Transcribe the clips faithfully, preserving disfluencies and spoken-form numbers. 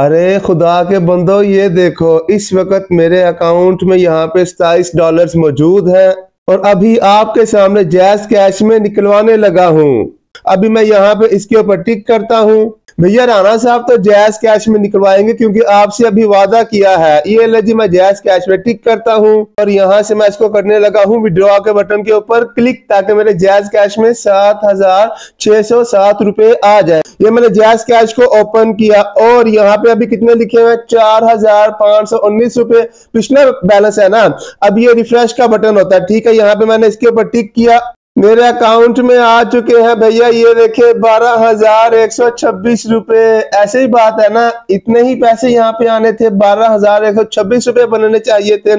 अरे खुदा के बंदो, ये देखो इस वक्त मेरे अकाउंट में यहाँ पे सताईस डॉलर्स मौजूद हैं और अभी आपके सामने जैज़ कैश में निकलवाने लगा हूँ। अभी मैं यहाँ पे इसके ऊपर टिक करता हूँ। भैया राणा साहब तो जैज़ कैश में निकलवाएंगे क्योंकि आपसे अभी वादा किया है। ये ले जी, मैं जैज़ कैश में टिक करता हूँ और यहाँ से मैं इसको करने लगा हूँ विड्रॉ के बटन के ऊपर क्लिक, ताकि मेरे जैज़ कैश में सात हजार छह सौ सात रुपए आ जाए। ये मैंने जैज़ कैश को ओपन किया और यहाँ पे अभी कितने लिखे हुए हैं, चार हजार पांच सौ उन्नीस रुपए पिछला बैलेंस है ना। अब ये रिफ्रेश का बटन होता है, ठीक है, यहाँ पे मैंने इसके ऊपर टिक किया, मेरे अकाउंट में आ चुके हैं भैया ये देखे बारह हजार एक सौ छब्बीस रुपए। ऐसे ही बात है ना, इतने ही पैसे यहाँ पे आने थे, बारह हजार एक सौ छब्बीस रुपए बनने चाहिए थे।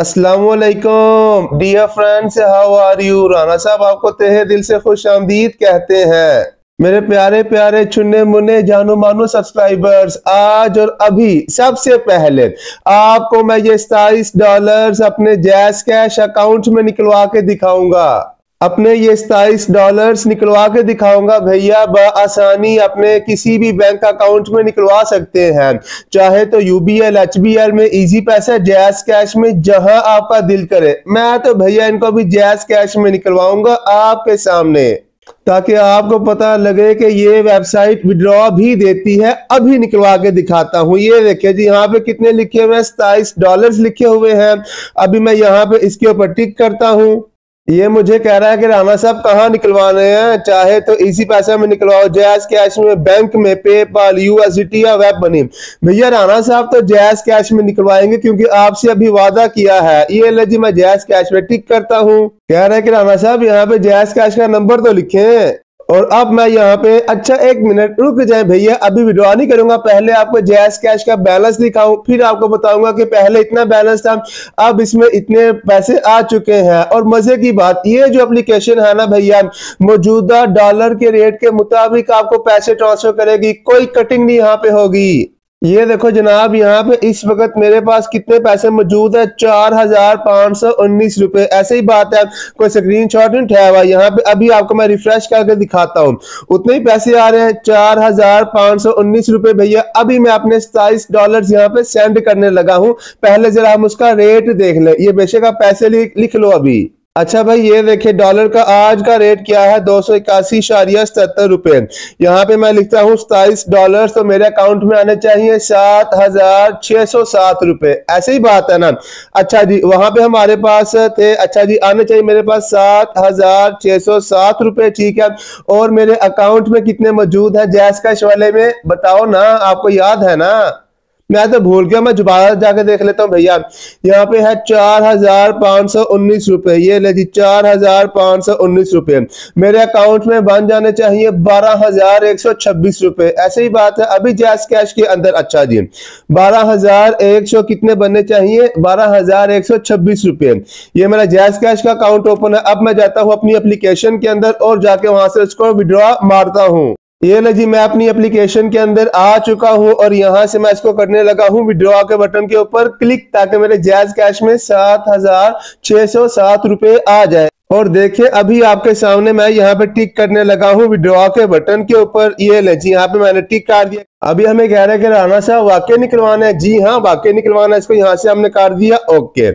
अस्सलामुअलैकुम dear friends, how are you. Rana साहब आपको तहे दिल से खुश आमदीद कहते हैं मेरे प्यारे प्यारे चुने मुने जानो मानो सब्सक्राइबर्स। आज और अभी सबसे पहले आपको मैं ये सताईस डॉलर्स अपने जैज़ कैश अकाउंट में निकलवा के दिखाऊंगा, अपने ये सताईस डॉलर्स निकलवा के दिखाऊंगा। भैया आसानी अपने किसी भी बैंक अकाउंट में निकलवा सकते हैं, चाहे तो यूबीएल एचबीएल में, इजी पैसा, जैज़ कैश में, जहां आपका दिल करे। मैं तो भैया इनको भी जैज़ कैश में निकलवाऊंगा आपके सामने, ताकि आपको पता लगे कि ये वेबसाइट विड्रॉ भी देती है। अभी निकलवा के दिखाता हूँ। ये देखिए जी, यहाँ पे कितने लिखे हुए हैं, सताइस डॉलर्स लिखे हुए हैं। अभी मैं यहाँ पे इसके ऊपर टिक करता हूँ। ये मुझे कह रहा है कि राणा साहब कहाँ निकलवाने हैं, चाहे तो इसी पैसा में निकलवाओ, जैज़ कैश में, बैंक में, पेपाल, यूएसडीटी या वेब मनी। भैया राणा साहब तो जैज़ कैश में निकलवाएंगे क्योंकि आपसे अभी वादा किया है। ये ले जी, मैं जैज़ कैश में टिक करता हूँ। कह रहा है कि राणा साहब यहाँ पे जैज़ कैश का नंबर तो लिखें। और अब मैं यहाँ पे, अच्छा एक मिनट रुक जाए भैया, अभी विड्रॉ नहीं करूंगा, पहले आपको जैज़ कैश का बैलेंस दिखाऊं, फिर आपको बताऊंगा कि पहले इतना बैलेंस था, अब इसमें इतने पैसे आ चुके हैं। और मजे की बात, ये जो एप्लीकेशन है ना भैया, मौजूदा डॉलर के रेट के मुताबिक आपको पैसे ट्रांसफर करेगी, कोई कटिंग नहीं यहाँ पे होगी। ये देखो जनाब, यहाँ पे इस वक्त मेरे पास कितने पैसे मौजूद है, चार हजार पांच सौ उन्नीस रुपए। ऐसे ही बात है, कोई स्क्रीनशॉट नहीं उठाया हुआ यहाँ पे। अभी आपको मैं रिफ्रेश करके दिखाता हूँ, उतने ही पैसे आ रहे हैं, चार हजार पांच सौ उन्नीस रुपए। भैया अभी मैं अपने सताइस डॉलर यहाँ पे सेंड करने लगा हूँ, पहले जरा हम उसका रेट देख ले। ये बेशक आप पैसे लिख लो अभी। अच्छा भाई ये देखिए, डॉलर का आज का रेट क्या है, दो सौ इक्यासी इशारिया सतहत्तर रुपए। यहाँ पे मैं लिखता हूँ सताइस डॉलर, तो मेरे अकाउंट में आने चाहिए सात हजार छह सौ सात रुपए। ऐसे ही बात है ना। अच्छा जी, वहां पे हमारे पास थे, अच्छा जी आने चाहिए मेरे पास सात हजार छह सौ सात रुपए, ठीक है। और मेरे अकाउंट में कितने मौजूद है जैज़ कैश वाले में, बताओ ना, आपको याद है ना, मैं तो भूल गया, मैं दोबारा जाके देख लेता हूँ। भैया यहाँ पे है चार हजार पांच सौ उन्नीस रुपए, ये ले जी चार हजार पांच सौ उन्नीस रुपए। मेरे अकाउंट में बन जाने चाहिए बारह हजार एक सौ छब्बीस रुपए। ऐसे ही बात है, अभी जैज़ कैश के अंदर, अच्छा जी बारह हजार एक सौ कितने बनने चाहिए, बारह हजार एक सौ छब्बीस रुपए। ये मेरा जैज़ कैश का अकाउंट ओपन है। अब मैं जाता हूँ अपनी एप्लीकेशन के अंदर और जाके वहां से उसको विड्रॉ मारता हूँ। ये ले जी, मैं अपनी एप्लीकेशन के अंदर आ चुका हूँ और यहाँ से मैं इसको करने लगा हूँ विड्रॉ के बटन के ऊपर क्लिक, ताकि मेरे जैज़ कैश में सात हजार छह सौ सात रुपए आ जाए। और देखिए अभी आपके सामने मैं यहाँ पे टिक करने लगा हूँ विड्रॉ के बटन के ऊपर। ये ले जी, यहाँ पे मैंने टिक कर दिया। अभी हमें कह रहे हैं कि राणा साहब वाकई निकलवाना है, जी हाँ वाकई निकलवाना है, इसको यहाँ से हमने काट दिया। ओके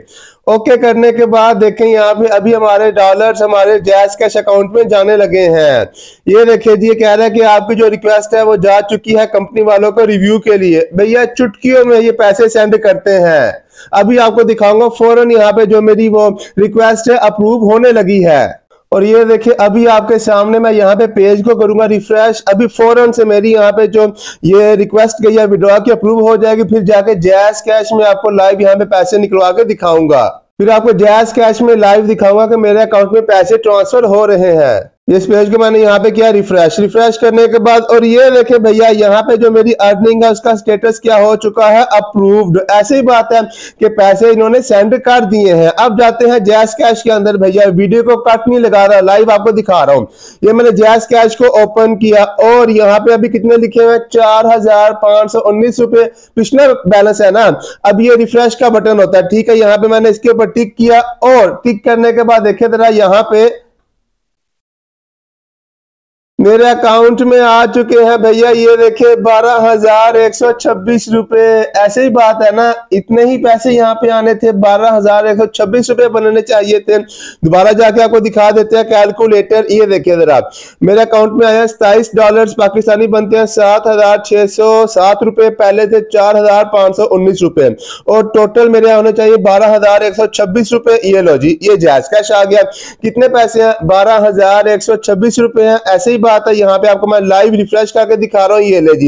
ओके करने के बाद देखें यहाँ पे अभी हमारे डॉलर्स हमारे जैज़ कैश अकाउंट में जाने लगे हैं। ये देखिए जी, कह रहा है कि आपकी जो रिक्वेस्ट है वो जा चुकी है कंपनी वालों को रिव्यू के लिए। भैया चुटकियों में ये पैसे सेंड करते हैं, अभी आपको दिखाऊंगा। फौरन यहाँ पे जो मेरी वो रिक्वेस्ट है अप्रूव होने लगी है। और ये देखिए अभी आपके सामने मैं यहाँ पे पेज को करूंगा रिफ्रेश, अभी फौरन से मेरी यहाँ पे जो ये रिक्वेस्ट गई है विड्रॉ की अप्रूव हो जाएगी। फिर जाके जैज़ कैश में आपको लाइव यहाँ पे पैसे निकलवा के दिखाऊंगा, फिर आपको जैज़ कैश में लाइव दिखाऊंगा कि मेरे अकाउंट में पैसे ट्रांसफर हो रहे हैं। इस पेज को मैंने यहाँ पे किया रिफ्रेश। रिफ्रेश करने के बाद और ये देखे भैया यहाँ पे जो मेरी अर्निंग है उसका स्टेटस क्या हो चुका है, अप्रूव्ड। ऐसे ही बात है कि पैसे इन्होंने सेंड कर दिए हैं। अब जाते हैं जैज़ कैश के अंदर। भैया वीडियो को कट नहीं लगा रहा, लाइव आपको दिखा रहा हूँ। ये मैंने जैज़ कैश को ओपन किया और यहाँ पे अभी कितने लिखे हुए, चार हजार पांच सौ उन्नीस रुपए पिछला बैलेंस है ना। अब ये रिफ्रेश का बटन होता है, ठीक है, यहाँ पे मैंने इसके ऊपर टिक किया और टिक करने के बाद देखे जरा यहाँ पे मेरे अकाउंट में आ चुके हैं भैया, ये देखे बारह हजार एक सौ छब्बीस रुपए। ऐसे ही बात है ना, इतने ही पैसे यहाँ पे आने थे, बारह हजार एक सौ छब्बीस रुपए बनने चाहिए थे। दोबारा जाके आपको दिखा देते हैं कैलकुलेटर, ये देखिए जरा, मेरे अकाउंट में आया सताइस डॉलर पाकिस्तानी बनते हैं सात हजार छह सौ सात रुपए, पहले थे चार हजार पांच सौ उन्नीस रुपए और टोटल मेरे होने चाहिए बारह हजार एक सौ छब्बीस रुपए। ये लो जी, ये जायज कैश आ गया। कितने पैसे हैं? बारह हजार एक सौ छब्बीस रुपए है। ऐसे ही बात है, यहाँ पे आपको मैं लाइव रिफ्रेश करके दिखा रहा हूँ। ये ले जी,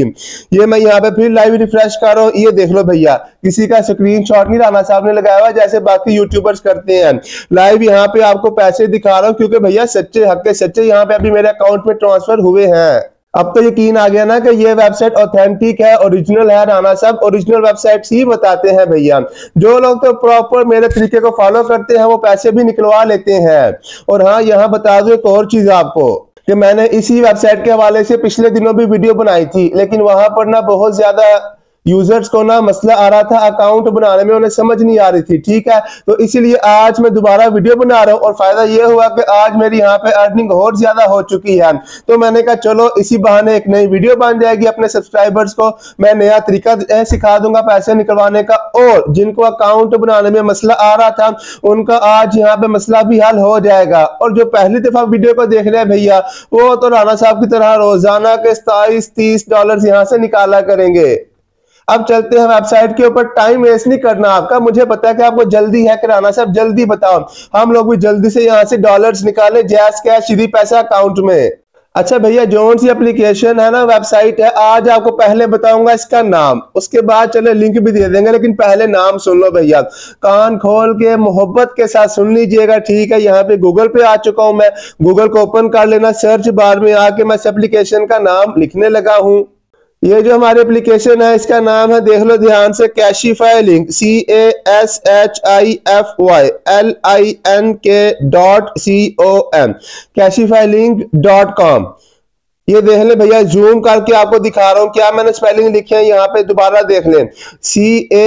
ये मैं यहाँ पे फिर लाइव रिफ्रेश कर रहा हूँ। ये देख लो भैया, किसी का स्क्रीनशॉट नहीं राणा साहब ने लगाया हुआ जैसे बाकी यूट्यूबर्स करते हैं। लाइव यहाँ पे आपको पैसे दिखा रहा हूँ क्योंकि भैया सच्चे हक के सच्चे यहाँ पे अभी मेरे अकाउंट में ट्रांसफर हुए हैं। अब तो यकीन आ गया ना कि ये वेबसाइट ऑथेंटिक है, ओरिजिनल है। राणा साहब ओरिजिनल वेबसाइट्स ही बताते हैं भैया। जो लोग तो प्रॉपर मेरे तरीके को फॉलो करते हैं वो पैसे भी निकलवा लेते हैं। और हाँ, यहाँ बता दो एक और चीज आपको कि मैंने इसी वेबसाइट के हवाले से पिछले दिनों भी वीडियो बनाई थी, लेकिन वहां पर ना बहुत ज्यादा यूजर्स को ना मसला आ रहा था अकाउंट बनाने में, उन्हें समझ नहीं आ रही थी। ठीक है, तो इसीलिए आज मैं दोबारा वीडियो बना रहा हूँ और फायदा ये हुआ कि आज मेरी यहाँ पे अर्निंग और ज्यादा हो चुकी है। तो मैंने कहा चलो इसी बहाने एक नई वीडियो बन जाएगी, अपने सब्सक्राइबर्स को मैं नया तरीका सिखा दूंगा पैसे निकलवाने का। और जिनको अकाउंट बनाने में मसला आ रहा था उनका आज यहाँ पे मसला भी हल हो जाएगा। और जो पहली दफा वीडियो को देख रहे हैं भैया, वो तो राणा साहब की तरह रोजाना के सताइस तीस डॉलर यहाँ से निकाला करेंगे। अब चलते हैं वेबसाइट के ऊपर, टाइम वेस्ट नहीं करना आपका। मुझे पता है कि आपको जल्दी है कि राणा साहब जल्दी बताओ, हम लोग भी जल्दी से यहाँ से डॉलर्स निकाले, जैस कैश सीधी पैसा अकाउंट में। अच्छा भैया, जोन सी एप्लीकेशन है ना, वेबसाइट है, आज आपको पहले बताऊंगा इसका नाम, उसके बाद चले लिंक भी दे देंगे, लेकिन पहले नाम सुन लो भैया, कान खोल के मोहब्बत के साथ सुन लीजिएगा। ठीक है, यहाँ पे गूगल पे आ चुका हूँ मैं, गूगल को ओपन कर लेना। सर्च बार में आके मैं इस एप्लीकेशन का नाम लिखने लगा हूँ। ये जो हमारी एप्लीकेशन है इसका नाम है, देख लो ध्यान से, Cashify link, C A S H I F Y L I N K dot C O M, Cashify link dot com. ये देख ले भैया, जूम करके आपको दिखा रहा हूँ क्या मैंने स्पेलिंग लिखी है यहाँ पे, दोबारा देख लें, सी ए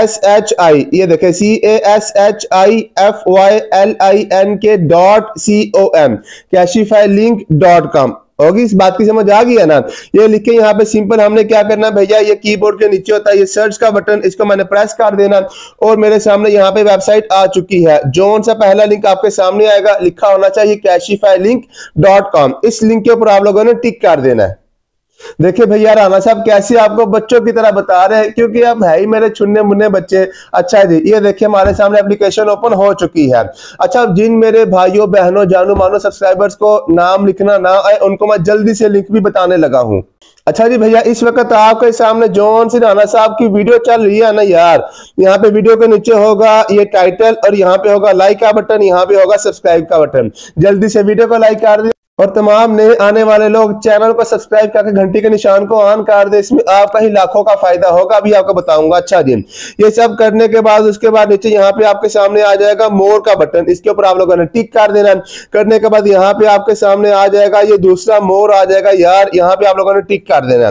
एस एच आई, ये देखे C A S H I F Y L I N K dot C O M, Cashify link dot com. होगी इस बात की समझ आ गई है ना। ये लिख के यहाँ पे सिंपल हमने क्या करना है भैया, ये कीबोर्ड के नीचे होता है ये सर्च का बटन, इसको मैंने प्रेस कर देना और मेरे सामने यहाँ पे वेबसाइट आ चुकी है। जोन सा पहला लिंक आपके सामने आएगा, लिखा होना चाहिए कैशिफाई लिंक डॉट कॉम, इस लिंक के ऊपर आप लोगों ने टिक कर देना है। देखिये भैया राणा साहब कैसे आपको बच्चों की तरह बता रहे हैं, क्योंकि आप है ही मेरे छुन्ने मुन्ने बच्चे। अच्छा जी, ये देखिए हमारे सामने एप्लीकेशन ओपन हो चुकी है। अच्छा, जिन मेरे भाइयों बहनों जानू मानो सब्सक्राइबर्स को नाम लिखना ना आए, उनको मैं जल्दी से लिंक भी बताने लगा हूँ। अच्छा जी भैया, इस वक्त आपके सामने जोन सी राणा साहब की वीडियो चल रही है ना यार, यहाँ पे वीडियो के नीचे होगा ये टाइटल और यहाँ पे होगा लाइक का बटन, यहाँ पे होगा सब्सक्राइब का बटन। जल्दी से वीडियो को लाइक कर दे और तमाम नए आने वाले लोग चैनल को सब्सक्राइब करके घंटी के निशान को ऑन कर दे, इसमें आपका ही लाखों का फायदा होगा, अभी आपको बताऊंगा। अच्छा जी, ये सब करने के बाद उसके बाद नीचे यहाँ पे आपके सामने आ जाएगा मोर का बटन, इसके ऊपर आप लोगों ने टिक कर देना। करने के बाद यहाँ पे आपके सामने आ जाएगा ये दूसरा मोर आ जाएगा यार, यहाँ पे आप लोगों ने टिक कर देना।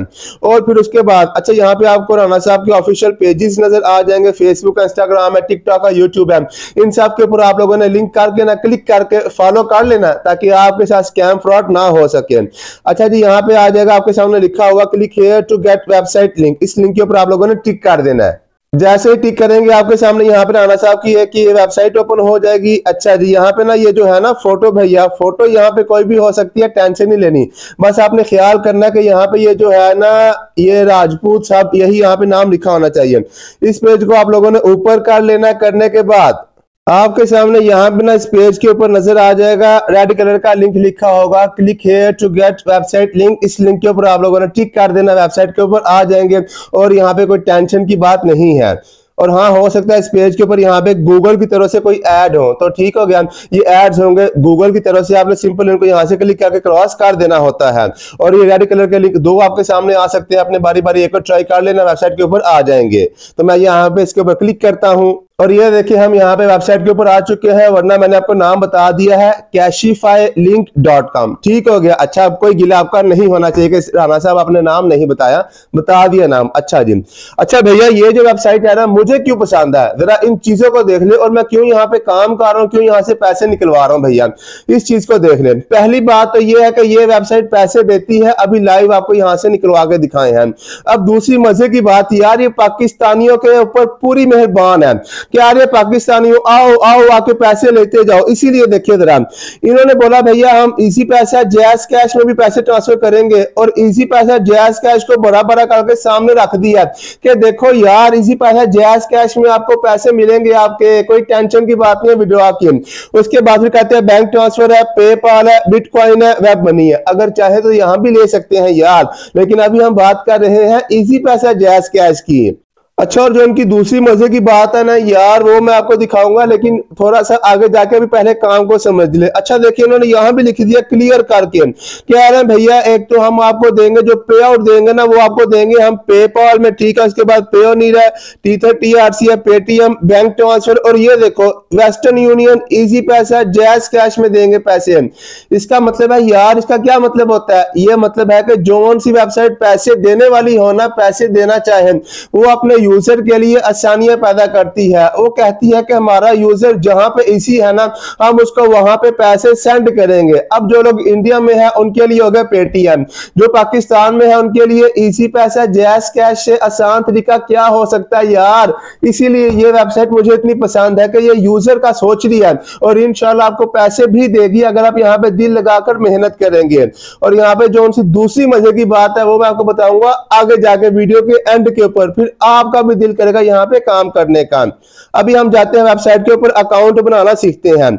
और फिर उसके बाद अच्छा, यहाँ पे आपको राणा साहब के ऑफिशियल पेजेस नजर आ जाएंगे, फेसबुक है, इंस्टाग्राम है, टिकटॉक है, यूट्यूब है, इन सब के ऊपर आप लोगों ने लिंक करके ना क्लिक करके फॉलो कर लेना ताकि आपके साथ स्कैम फ्रॉड ना हो सके। अच्छा जी, यहाँ पे आ जाएगा आपके सामने लिखा हुआ click here to get website link, इस लिंक के ऊपर आप लोगों ने टिक कर देना है। जैसे ही टिक करेंगे आपके सामने यहाँ पे राणा साहब की है कि ये वेबसाइट ओपन हो जाएगी। अच्छा जी, यहाँ पे ना ये जो है ना फोटो भैया, फोटो यहाँ पे कोई भी हो सकती है, टेंशन नहीं लेनी, बस आपने ख्याल करना कि यहाँ पे ये जो है ना ये राजपूत साहब, यही यहाँ पे नाम लिखा होना चाहिए। इस पेज को आप लोगों ने ऊपर कर लेना। करने के बाद आपके सामने यहाँ पे ना इस पेज के ऊपर नजर आ जाएगा रेड कलर का लिंक लिखा होगा click here to get website link, इस लिंक के ऊपर आप लोगों ने टिक कर देना, वेबसाइट के ऊपर आ जाएंगे और यहाँ पे कोई टेंशन की बात नहीं है। और हाँ, हो सकता है इस पेज के ऊपर यहाँ पे गूगल की तरफ से कोई ऐड हो, तो ठीक हो गया, ये एड्स होंगे गूगल की तरफ से, आपने सिंपल इनको यहाँ से क्लिक करके क्रॉस कर देना होता है। और ये रेड कलर के लिंक दो आपके सामने आ सकते हैं, अपने बारी बारी एक और ट्राई कर लेना, वेबसाइट के ऊपर आ जाएंगे। तो मैं यहाँ पे इसके ऊपर क्लिक करता हूँ और ये देखिए हम यहाँ पे वेबसाइट के ऊपर आ चुके हैं, वरना मैंने आपको नाम बता दिया है कैशिफाई लिंक डॉट कॉम। ठीक हो गया। अच्छा, अब कोई गिला आपका नहीं होना चाहिए कि राणा साहब आपने नाम नहीं बताया, बता दिया नाम। अच्छा जी, अच्छा भैया ये जो वेबसाइट है ना मुझे क्यों पसंद है, जरा इन चीजों को देख ले और मैं क्यों यहाँ पे काम कर रहा हूँ, क्यों यहाँ से पैसे निकलवा रहा हूँ भैया, इस चीज को देख ले। पहली बात तो ये है कि ये वेबसाइट पैसे देती है, अभी लाइव आपको यहाँ से निकलवा के दिखाए हैं। अब दूसरी मजे की बात यार, ये पाकिस्तानियों के ऊपर पूरी मेहरबान है कि यार ये पाकिस्तानियों आओ आओ आके पैसे लेते जाओ। इसीलिए देखिए जरा इन्होंने बोला भैया हम इजी पैसा जैस कैश में भी पैसे ट्रांसफर करेंगे, और इजी पैसा जैस कैश को बड़ा बड़ा करके सामने रख दिया कि देखो यार इजी पैसा जैस कैश में आपको पैसे मिलेंगे, आपके कोई टेंशन की बात नहीं है विड्रॉ की। उसके बाद फिर कहते हैं बैंक ट्रांसफर है, पेपाल है, बिटकॉइन है, वेब मनी है, अगर चाहे तो यहाँ भी ले सकते हैं यार, लेकिन अभी हम बात कर रहे हैं इजी पैसा जैस कैश की। अच्छा, और जो इनकी दूसरी मजे की बात है ना यार वो मैं आपको दिखाऊंगा, लेकिन थोड़ा सा आगे जाके भी पहले काम को समझ ले। अच्छा देखिए इन्होंने यहाँ भी लिख दिया क्लियर करके, कह रहे हैं भैया एक तो हम आपको देंगे जो पे आउट देंगे ना वो आपको देंगे हम पेपाल में, ठीक है, उसके बाद Payoneer, Tether, TRC है, पेटीएम, बैंक ट्रांसफर, और ये देखो वेस्टर्न यूनियन, इजी पैसा जैस कैश में देंगे पैसे। इसका मतलब है यार, इसका क्या मतलब होता है, ये मतलब है कि जो सी वेबसाइट पैसे देने वाली हो ना, पैसे देना चाहे, वो अपने यूजर के लिए आसानियां पैदा करती है। वो कहती है कि हमारा यूजर जहां पे इसी है ना हम उसको वहां पे पैसे सेंड करेंगे। अब जो लोग इंडिया में है उनके लिए हो गया पेटीएम, जो पाकिस्तान में है उनके लिए इसी पैसा जैस कैश से आसान तरीका क्या हो सकता है यार। इसीलिए ये वेबसाइट मुझे इतनी पसंद है कि ये यूजर का सोच रही है और इंशाल्लाह आपको पैसे भी देगी अगर आप यहाँ पे दिल लगाकर मेहनत करेंगे। और यहाँ पे जो उनसे दूसरी मजे की बात है वो मैं आपको बताऊंगा आगे जाके वीडियो के एंड के ऊपर, फिर आपका भी दिल करेगा यहाँ पे काम करने का। अभी हम जाते हैं वेबसाइट के ऊपर, अकाउंट बनाना सीखते हैं।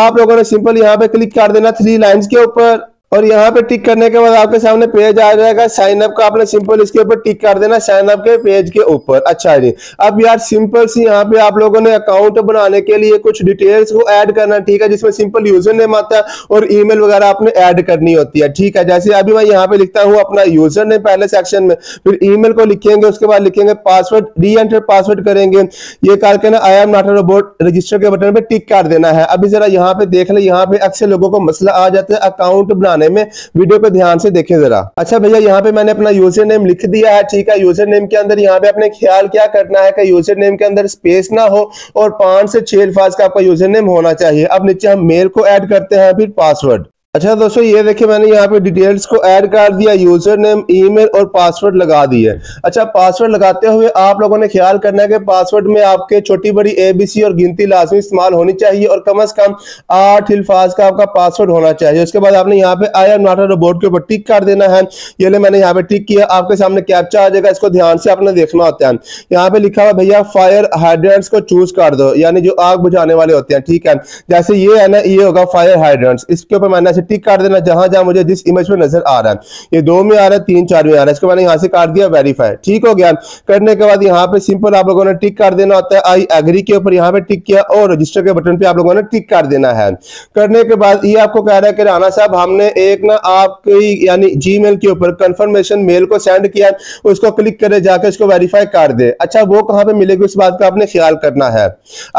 आप लोगों ने सिंपल यहाँ पे क्लिक कर देना थ्री लाइंस के ऊपर, और यहाँ पे टिक करने के बाद आपके सामने पेज आ जाएगा साइन अप का, आपने सिंपल इसके ऊपर टिक कर देना साइन अप के पेज के ऊपर। अच्छा जी, अब यार सिंपल सी यहाँ पे आप लोगों ने अकाउंट बनाने के लिए कुछ डिटेल्स को ऐड करना, ठीक है, जिसमें सिंपल यूजर नेम आता है और ईमेल वगैरह आपने ऐड करनी होती है। ठीक है, जैसे अभी मैं यहाँ पे लिखता हूँ अपना यूजर नेम पहले सेक्शन में, फिर ईमेल को लिखेंगे, उसके बाद लिखेंगे पासवर्ड, री एंटर पासवर्ड करेंगे, ये करके ना I am not a robot register के बटन पर टिक कर देना है। अभी जरा यहाँ पे देख ले, यहाँ पे अक्सर लोगों को मसला आ जाता है अकाउंट बनाने में, वीडियो को ध्यान से देखें जरा। अच्छा भैया यहाँ पे मैंने अपना यूजर नेम लिख दिया है, ठीक है, यूजर नेम के अंदर यहाँ पे आपने ख्याल क्या करना है कि यूजर नेम के अंदर स्पेस ना हो और पांच से छह अल्फाज का आपका यूजर नेम होना चाहिए। अब नीचे हम मेल को ऐड करते हैं, फिर पासवर्ड। अच्छा दोस्तों ये देखिए मैंने यहाँ पे डिटेल्स को ऐड कर दिया, यूजर नेम, ईमेल और पासवर्ड लगा दिए। अच्छा पासवर्ड लगाते हुए आप लोगों ने ख्याल करना है कि पासवर्ड में आपके छोटी बड़ी एबीसी और गिनती लाजमी इस्तेमाल होनी चाहिए और कम से कम आठ अल्फाज का आपका पासवर्ड होना चाहिए। उसके बाद आपने यहाँ पे I am not a robot के ऊपर टिक कर देना है। ये ले मैंने यहाँ पे टिक किया, आपके सामने कैप्चा आ जाएगा, इसको ध्यान से आपने देखना होता है। यहाँ पे लिखा हुआ भैया फायर हाइड्रेंट्स को चूज कर दो, यानी जो आग बुझाने वाले होते हैं, ठीक है, जैसे ये है ना ये होगा फायर हाइड्रेंट्स, इसके ऊपर मैंने टिक कर देना जहां जहां मुझे जिस इमेज में नजर आ रहा है, ये दो में आ रहा है, तीन चार में आ रहा है, इसके बाद यहां से काट दिया वेरीफाई। ठीक हो गया, करने के बाद यहां पे सिंपल आप लोगों ने टिक कर देना होता है, आई एग्री के ऊपर यहां पे टिक किया और रजिस्टर के बटन पे आप लोगों ने टिक कर देना है। करने के बाद ये आपको कह रहा है कि राणा साहब हमने एक ना आपकी यानी जीमेल के ऊपर कंफर्मेशन मेल को सेंड किया, उसको क्लिक करे जाके उसको वेरीफाई कर दे। अच्छा वो कहां पे मिलेगी उस बात का आपने ख्याल करना है।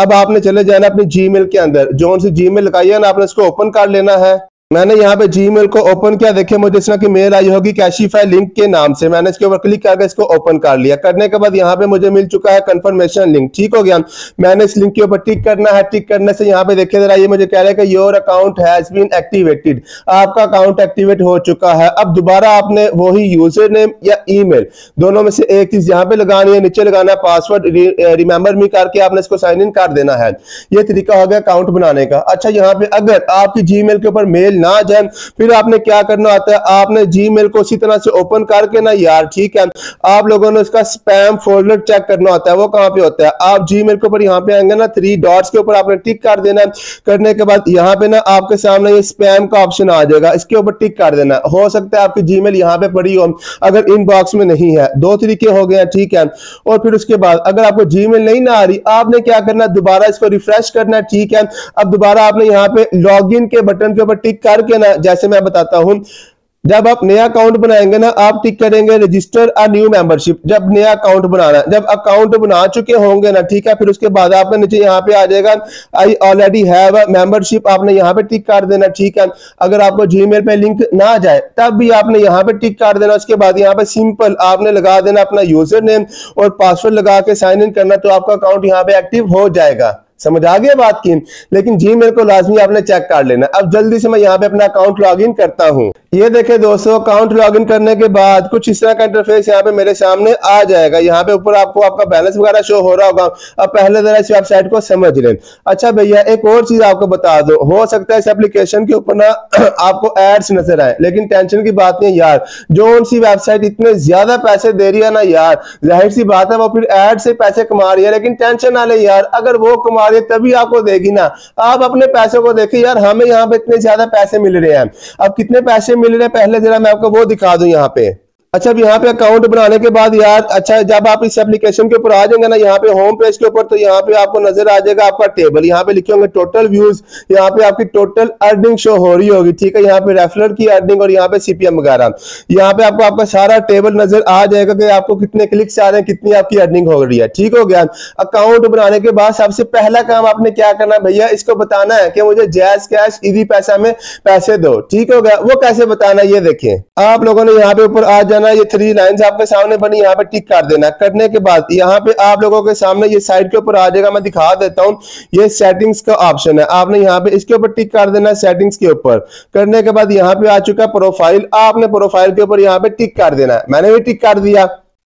अब आपने चले जाना अपने जीमेल के अंदर, जो सी जीमेल लगाई है ना आपने उसको ओपन कर लेना है। मैंने यहाँ पे जीमेल को ओपन किया, देखिए मुझे इसमें की मेल आई होगी कैशिफाई लिंक के नाम से, मैंने इसके ऊपर क्लिक करके इसको ओपन कर लिया। करने के बाद यहाँ पे मुझे मिल चुका है कंफर्मेशन लिंक, ठीक हो गया, मैंने इस लिंक के ऊपर टिक करना है। टिक करने से यहाँ पे देखिए जरा ये मुझे कह रहा है कि your account has been activated, आपका अकाउंट एक्टिवेट हो चुका है। अब दोबारा आपने वही यूजर नेम या ईमेल दोनों में से एक चीज यहाँ पे लगानी है, नीचे लगाना है पासवर्ड रिमेम्बर मी करके, आपने इसको साइन इन कर देना है। ये तरीका हो गया अकाउंट बनाने का। अच्छा यहाँ पे अगर आपकी जीमेल के ऊपर मेल ना जाए फिर आपने क्या करना होता है, आपने जीमेल को इसी तरह से ओपन करके ना यार, ठीक है, आप लोगों ने उसका स्पैम फोल्डर चेक करना होता है। वो कहां पे होता है, आप जीमेल के ऊपर यहां पे आएंगे ना थ्री डॉट्स के ऊपर आपने टिक कर देना है। करने के बाद यहां पे ना आपके सामने ये स्पैम का ऑप्शन आ जाएगा, इसके ऊपर टिक कर देना है। हो सकता है आपकी जीमेल यहां पे पड़ी हो अगर इनबॉक्स में नहीं है, दो तरीके हो गए, ठीक है। और फिर उसके बाद अगर आपको जीमेल नहीं ना आ रही, आपने क्या करना है दोबारा इसको रिफ्रेश करना है, ठीक है। अब दोबारा आपने यहाँ पे लॉग इन के बटन के ऊपर टिक करके ना, जैसे मैं बताता हूं जब आप नया अकाउंट बनाएंगे ना, आप टिक करेंगे रजिस्टर अ न्यू मेंबरशिप। जब नया अकाउंट बनाना, जब अकाउंट बना चुके होंगे ना, ठीक है, फिर उसके बाद आपने नीचे यहाँ पे आ जाएगा I already have a membership, आपने यहाँ पे टिक कर देना। ठीक है, अगर आपको जीमेल पे लिंक ना जाए तब भी आपने यहाँ पे टिक कर देना। उसके बाद यहाँ पे सिंपल आपने लगा देना अपना यूजर नेम और पासवर्ड लगा के साइन इन करना, तो आपका अकाउंट यहाँ पे एक्टिव हो जाएगा। समझ आ गया बात की? लेकिन जीमेल को लाजमी आपने चेक कर लेना। अब जल्दी से मैं यहाँ पे अपना अकाउंट लॉगिन करता हूँ। ये देखे दोस्तों, अकाउंट लॉगिन करने के बाद कुछ इस तरह का इंटरफेस यहाँ पे मेरे सामने आ जाएगा। यहाँ पे ऊपर आपको आपका बैलेंस वगैरह शो हो रहा होगा। अब पहले जरा इस वेबसाइट को समझ लें। अच्छा भैया, एक और चीज आपको बता दो, हो सकता है इस एप्लीकेशन के ऊपर ना आपको एड्स नजर आए, लेकिन टेंशन की बात नहीं यार। जो उनसी वेबसाइट इतने ज्यादा पैसे दे रही है ना यार, जाहिर सी बात है वो फिर एड से पैसे कमा रही है। लेकिन टेंशन ना ले यार, अगर वो कमा तभी आपको देगी ना। आप अपने पैसों को देखिए यार, हमें यहाँ पे इतने ज्यादा पैसे मिल रहे हैं। अब कितने पैसे मिल रहे हैं पहले जरा मैं आपको वो दिखा दूं यहाँ पे। अच्छा, अब यहाँ पे अकाउंट बनाने के बाद यार, अच्छा जब आप इस एप्लीकेशन के ऊपर आ जाएंगे ना, यहाँ पे होम पेज के ऊपर, तो यहाँ पे आपको नजर आ जाएगा आपका टेबल। यहाँ पे लिखे होंगे टोटल व्यूज, यहाँ पे आपकी टोटल अर्निंग शो हो रही होगी। ठीक है, यहाँ पे रेफरल की अर्निंग और यहाँ पे सीपीएम वगैरह, यहाँ पे आपको आपका सारा टेबल नजर आ जाएगा कि आपको कितने क्लिक्स आ रहे हैं, कितनी आपकी अर्निंग हो रही है। ठीक हो गया। अकाउंट बनाने के बाद सबसे पहला काम आपने क्या करना भैया, इसको बताना है कि मुझे जैज कैश इजी पैसा में पैसे दो। ठीक हो गया, वो कैसे बताना ये देखें। आप लोगों ने यहाँ पे ऊपर आ ना, ये थ्री लाइंस आपके सामने बनी, यहाँ पे टिक कर देना। करने के बाद यहाँ पे आप लोगों के सामने ये साइड के ऊपर आ जाएगा, मैं दिखा देता हूँ, ये सेटिंग्स का ऑप्शन है। आपने यहाँ पे इसके ऊपर टिक कर देना, सेटिंग्स के ऊपर। करने के बाद यहाँ पे आ चुका प्रोफाइल, आपने प्रोफाइल के ऊपर यहाँ पे टिक कर देना। मैंने भी टिक कर दिया।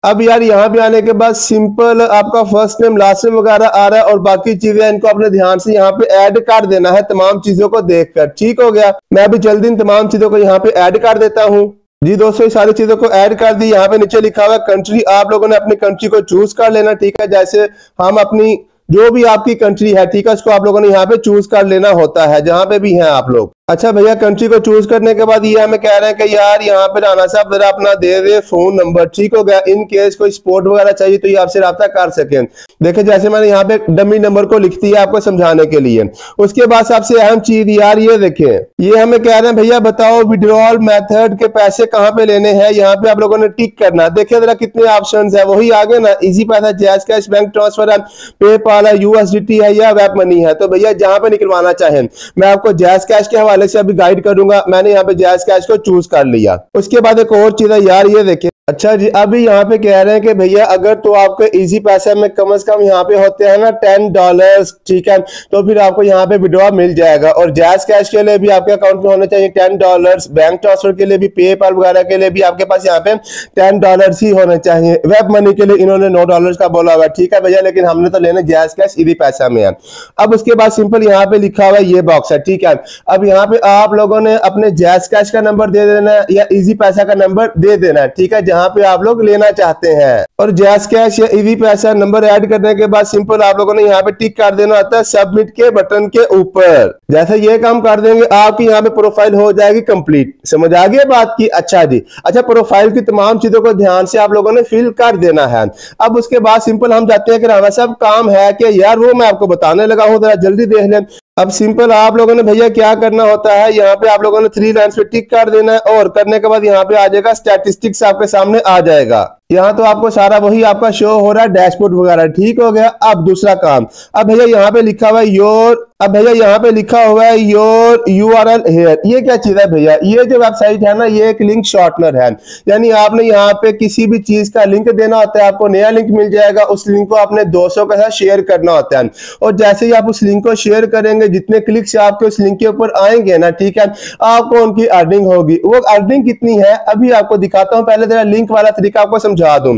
अब यार यहाँ पे आने के बाद सिंपल आपका फर्स्ट नेम, लास्ट नेम वगैरह आ रहा है और बाकी चीजें, इनको अपने ध्यान से यहाँ पे ऐड कर देना है तमाम चीजों को देखकर। ठीक हो गया, मैं भी जल्दी इन तमाम चीजों को यहाँ पे ऐड कर देता हूँ। जी दोस्तों, सारी चीजों को ऐड कर दी। यहाँ पे नीचे लिखा हुआ कंट्री, आप लोगों ने अपनी कंट्री को चूज कर लेना। ठीक है, जैसे हम अपनी जो भी आपकी कंट्री है, ठीक है, उसको आप लोगों ने यहाँ पे चूज कर लेना होता है, जहाँ पे भी हैं आप लोग। अच्छा भैया, कंट्री को चूज करने के बाद ये हमें कह रहे हैं कि यार यहाँ पे राना साहब जरा अपना दे दे फोन नंबर। ठीक हो गया, इन केस कोई सपोर्ट वगैरह चाहिए तो ये आपसे रब्ता कर सकें। देखे जैसे मैंने यहाँ पे डमी नंबर को लिखती है आपको समझाने के लिए। उसके बाद सबसे अहम चीज यार ये देखें, ये हमें कह रहे हैं भैया बताओ विड्रॉल मेथड के पैसे कहाँ पे लेने हैं। यहाँ पे आप लोगों ने टिक करना। देखिये जरा कितने ऑप्शन है, वही आगे ना, Easypaisa, Jaish cash, bank transfer है, पेपाल है, यूएसडीटी है या वेब मनी है। तो भैया जहाँ पे निकलवाना चाहें, मैं आपको जैश कैश के वाले से अभी गाइड करूंगा। मैंने यहाँ पे जैज कैश को चूज कर लिया। उसके बाद एक और चीज है यार, ये देखिए। अच्छा जी, अभी यहाँ पे कह रहे हैं कि भैया अगर तो आपके इजी पैसे में कम से कम यहाँ पे होते हैं ना टेन डॉलर्स, ठीक है, तो फिर आपको यहाँ पे विड्रॉ मिल जाएगा। और जैज कैश के लिए भी आपके अकाउंट में होने चाहिए टेन डॉलर्स, बैंक ट्रांसफर के लिए भी, पेपाल वगैरह के लिए भी आपके पास यहाँ पे टेन डॉलर ही होने चाहिए। वेब मनी के लिए इन्होंने नौ डॉलर का बोला हुआ है। ठीक है भैया, लेकिन हमने तो लेने जैज कैश इजी पैसा में है। अब उसके बाद सिंपल यहाँ पे लिखा हुआ ये बॉक्स है। ठीक है, अब यहाँ पे आप लोगों ने अपने जैज कैश का नंबर दे देना या इजी पैसा का नंबर दे देना। ठीक है, यहाँ पे आप लोग लेना चाहते हैं। और जैश कैश या ईवी पैसा नंबर ऐड करने के बाद सिंपल आप लोगों ने यहाँ पे टिक कर देना होता है सबमिट के बटन के ऊपर। जैसे ये काम कर देंगे, आपकी यहाँ पे प्रोफाइल हो जाएगी कंप्लीट। समझ आ गया बात की? अच्छा जी। अच्छा, प्रोफाइल की तमाम चीजों को ध्यान से आप लोगों ने फिल कर देना है। अब उसके बाद सिंपल हम जाते हैं कि राणा साहब काम है कि यार, वो मैं आपको बताने लगा हूँ, जरा जल्दी देख लें। अब सिंपल आप लोगों ने भैया क्या करना होता है, यहाँ पे आप लोगों ने थ्री लाइन्स पे टिक कर देना है। और करने के बाद यहाँ पे आ जाएगा स्टैटिस्टिक्स, आपके सामने आ जाएगा। यहाँ तो आपको सारा वही आपका शो हो रहा है, डैशबोर्ड वगैरह। ठीक हो गया। अब दूसरा काम, अब भैया यहाँ पे लिखा हुआ है योर, अब भैया यहाँ पे लिखा हुआ है योर यूआरएल हियर। ये क्या चीज है भैया? ये जो वेबसाइट है ना, ये एक लिंक शॉर्टनर है, यानी आपने यहाँ पे किसी भी चीज का लिंक देना होता है, आपको नया लिंक मिल जाएगा, उस लिंक को आपने दोस्तों के साथ शेयर करना होता है। और जैसे ही आप उस लिंक को शेयर करेंगे, जितने क्लिक्स आपके उस लिंक के ऊपर आएंगे ना, ठीक है, आपको उनकी अर्निंग होगी। वो अर्निंग कितनी है अभी आपको दिखाता हूँ, पहले जरा लिंक वाला तरीका आपको समझा दूं।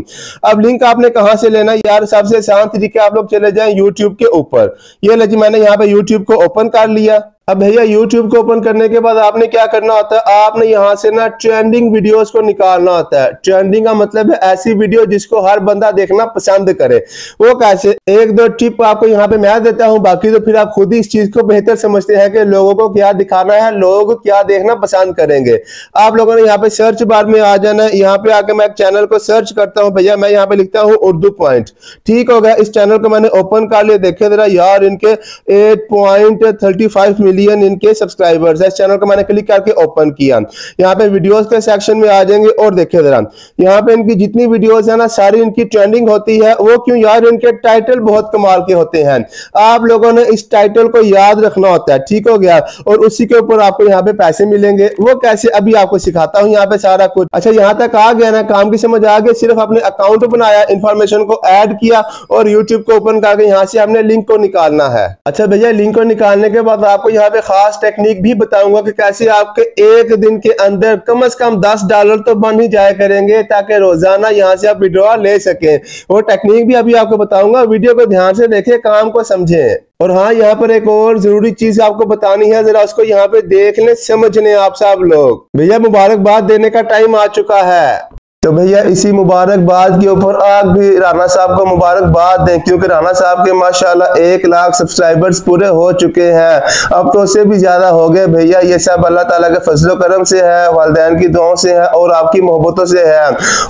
अब लिंक आपने कहाँ से लेना यार, सबसे आसान तरीके आप लोग चले जाएं यूट्यूब के ऊपर। ये ले जी, मैंने यहाँ पे यूट्यूब को ओपन कर लिया। अब भैया YouTube को ओपन करने के बाद आपने क्या करना होता है, आपने यहाँ से ना ट्रेंडिंग वीडियोस को निकालना होता है। ट्रेंडिंग का मतलब है ऐसी वीडियो जिसको हर बंदा देखना पसंद करे। वो कैसे, एक दो टिप आपको यहाँ पे मैं देता हूँ, बाकी तो फिर आप खुद ही इस चीज को बेहतर समझते हैं कि लोगों को क्या दिखाना है, लोग क्या देखना पसंद करेंगे। आप लोगों ने यहाँ पे सर्च बार में आ जाना है। यहाँ पे आके मैं चैनल को सर्च करता हूँ। भैया मैं यहाँ पे लिखता हूँ उर्दू पॉइंट। ठीक हो गया, इस चैनल को मैंने ओपन कर लिया। देखे जरा यार, इनके eight point thirty five million इनके सब्सक्राइबर्स है। इस चैनल को मैंने क्लिक करके ओपन किया, यहाँ पे वीडियोस के सेक्शन में आ जाएंगे और देखे जरा यहाँ पे इनकी जितनी वीडियोस है ना सारी इनकी ट्रेंडिंग होती है। वो क्यों यार, इनके टाइटल बहुत कमाल के होते हैं। आप लोगों ने इस टाइटल को याद रखना होता है, ठीक हो गया, और उसी के ऊपर आपको यहाँ पे पैसे मिलेंगे। वो कैसे अभी आपको सिखाता हूँ यहाँ पे सारा कुछ। अच्छा यहाँ तक आ गया ना, काम की समझ आ गया। सिर्फ आपने अकाउंट बनाया, इन्फॉर्मेशन को एड किया और यूट्यूब को ओपन करके यहाँ से आपने लिंक को निकालना है। अच्छा भैया लिंक को निकालने के बाद आपको यहाँ पे खास टेक्निक भी बताऊंगा कि कैसे आपके एक दिन के अंदर कम से कम दस डॉलर तो बन ही जाया करेंगे, ताकि रोजाना यहाँ से आप विड्रॉ ले सकें। वो टेक्निक भी अभी आपको बताऊंगा, वीडियो को ध्यान से देखें, काम को समझें। और हाँ यहाँ पर एक और जरूरी चीज आपको बतानी है, जरा उसको यहाँ पे देख लें, समझ लें आप सब लोग। भैया मुबारकबाद देने का टाइम आ चुका है, तो भैया इसी मुबारकबाद के ऊपर आप भी राणा साहब को मुबारकबाद दें, क्योंकि राणा साहब के माशाल्लाह एक लाख सब्सक्राइबर्स पूरे हो चुके हैं, अब तो उससे भी ज्यादा हो गए। भैया ये सब अल्लाह ताला के फजलो करम से है, वालिदैन की दुआओं से है और आपकी मोहब्बतों से है।